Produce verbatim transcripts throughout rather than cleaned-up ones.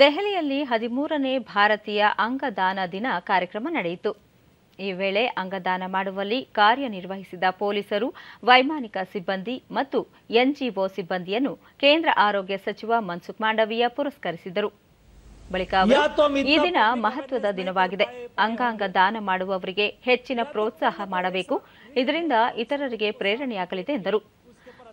ದೆಹಲಿಯಲ್ಲಿ ಹದಿಮೂರನೇ ಭಾರತೀಯ ಅಂಗದಾನ ದಿನ ಕಾರ್ಯಕ್ರಮ ನಡೆಯಿತು। ಈ ವೇಳೆ ಅಂಗದಾನ ಮಾಡುವಲ್ಲಿ ಕಾರ್ಯನಿರ್ವಹಿಸಿದ ಪೊಲೀಸರು, ವೈಮಾನಿಕ ಸಿಬ್ಬಂದಿ ಮತ್ತು ಎನ್ಜಿಒ ಸಿಬ್ಬಂದಿಯನ್ನು ಕೇಂದ್ರ ಆರೋಗ್ಯ ಸಚಿವ ಮಾನಸುಖ್ ಮಾಂಡವೀಯ ಪುರಸ್ಕರಿಸಿದರು। ಬಳಿಕ ಈ ದಿನ ಮಹತ್ವದ ದಿನವಾಗಿದೆ। ಅಂಗಾಂಗ ದಾನ ಮಾಡುವವರಿಗೆ ಹೆಚ್ಚಿನ ಪ್ರೋತ್ಸಾಹ ಮಾಡಬೇಕು, ಇದರಿಂದ ಇತರರಿಗೆ ಪ್ರೇರಣೆಯಾಗಲಿದೆ ಎಂದರು।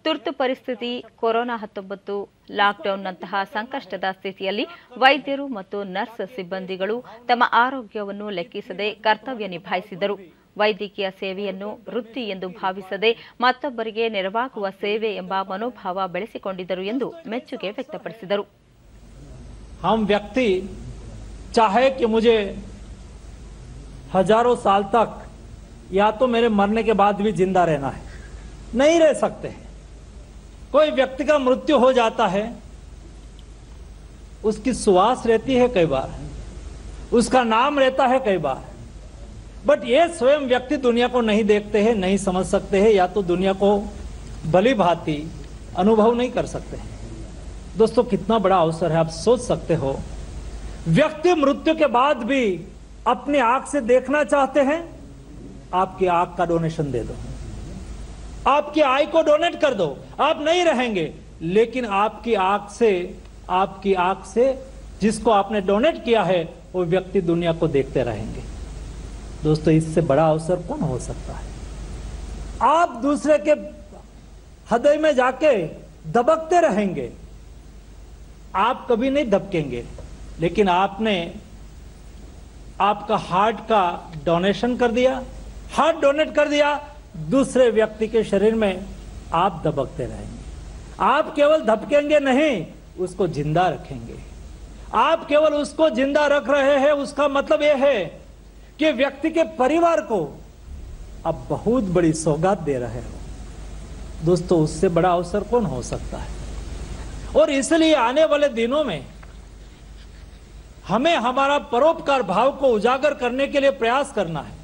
ತುರ್ತು ಪರಿಸ್ಥಿತಿ, ಕೊರೋನಾ ಹತ್ತೊಂಬತ್ತು, ಲಾಕ್ಡೌನ್ನಂತಹ ಸಂಕಷ್ಟದ ಸ್ಥಿತಿಯಲ್ಲಿ ವೈದ್ಯರು ಮತ್ತು ನರ್ಸ್ ಸಿಬ್ಬಂದಿಗಳು ತಮ್ಮ ಆರೋಗ್ಯವನ್ನು ಲೆಕ್ಕಿಸದೆ ಕರ್ತವ್ಯ ನಿಭಾಯಿಸಿದರು। ವೈದ್ಯಕೀಯ ಸೇವೆಯನ್ನು ವೃತ್ತಿ ಎಂದು ಭಾವಿಸದೆ ಮತ್ತೊಬ್ಬರಿಗೆ ನೆರವಾಗುವ ಸೇವೆ ಎಂಬ ಮನೋಭಾವ ಬೆಳೆಸಿಕೊಂಡಿದ್ದರು ಎಂದು ಮೆಚ್ಚುಗೆ ವ್ಯಕ್ತಪಡಿಸಿದರು। हम व्यक्ति चाहे कि मुझे हजारों साल तक या तो मेरे मरने के बाद भी जिंदा रहना है, नहीं रह सकते। कोई व्यक्ति का मृत्यु हो जाता है, उसकी सुवास रहती है कई बार, उसका नाम रहता है कई बार, बट ये स्वयं व्यक्ति दुनिया को नहीं देखते हैं, नहीं समझ सकते हैं, या तो दुनिया को भली भांति अनुभव नहीं कर सकते हैं। दोस्तों, कितना बड़ा अवसर है, आप सोच सकते हो। व्यक्ति मृत्यु के बाद भी अपनी आंख से देखना चाहते हैं, आपकी आंख का डोनेशन दे दो, आपकी आई को डोनेट कर दो, आप नहीं रहेंगे, लेकिन आपकी आंख से आपकी आंख से जिसको आपने डोनेट किया है वो व्यक्ति दुनिया को देखते रहेंगे। दोस्तों, इससे बड़ा अवसर कौन हो सकता है। आप दूसरे के हृदय में जाके दबकते रहेंगे, आप कभी नहीं दबकेंगे, लेकिन आपने आपका हार्ट का डोनेशन कर दिया, हार्ट डोनेट कर दिया, दूसरे व्यक्ति के शरीर में आप दबकते रहेंगे। आप केवल दबकेंगे नहीं, उसको जिंदा रखेंगे। आप केवल उसको जिंदा रख रहे हैं, उसका मतलब यह है कि व्यक्ति के परिवार को आप बहुत बड़ी सौगात दे रहे हो। दोस्तों, उससे बड़ा अवसर कौन हो सकता है। और इसलिए आने वाले दिनों में हमें हमारा परोपकार भाव को उजागर करने के लिए प्रयास करना है।